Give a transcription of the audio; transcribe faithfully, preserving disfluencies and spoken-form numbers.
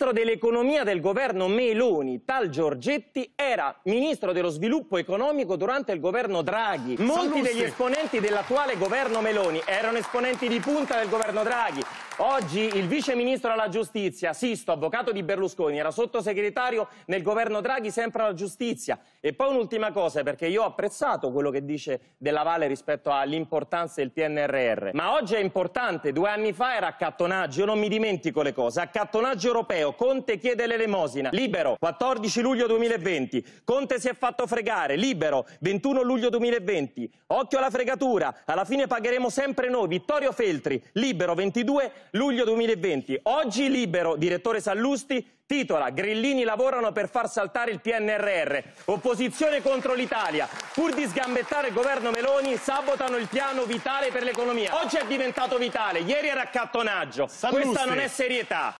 ministro dell'economia del governo Meloni, tal Giorgetti, era ministro dello sviluppo economico durante il governo Draghi. Molti degli esponenti dell'attuale governo Meloni erano esponenti di punta del governo Draghi. Oggi il vice ministro alla giustizia, Sisto, avvocato di Berlusconi, era sottosegretario nel governo Draghi sempre alla giustizia. E poi un'ultima cosa, perché io ho apprezzato quello che dice Della Valle rispetto all'importanza del P N R R. Ma oggi è importante, due anni fa era accattonaggio, io non mi dimentico le cose, accattonaggio europeo, Conte chiede l'elemosina, Libero, quattordici luglio duemilaventi, Conte si è fatto fregare, Libero, ventuno luglio duemilaventi, occhio alla fregatura, alla fine pagheremo sempre noi, Vittorio Feltri, Libero, ventidue luglio duemilaventi, oggi Libero, direttore Sallusti, titola Grillini lavorano per far saltare il P N R R, opposizione contro l'Italia, pur di sgambettare il governo Meloni sabotano il piano vitale per l'economia. Oggi è diventato vitale, ieri era accattonaggio, questa non è serietà.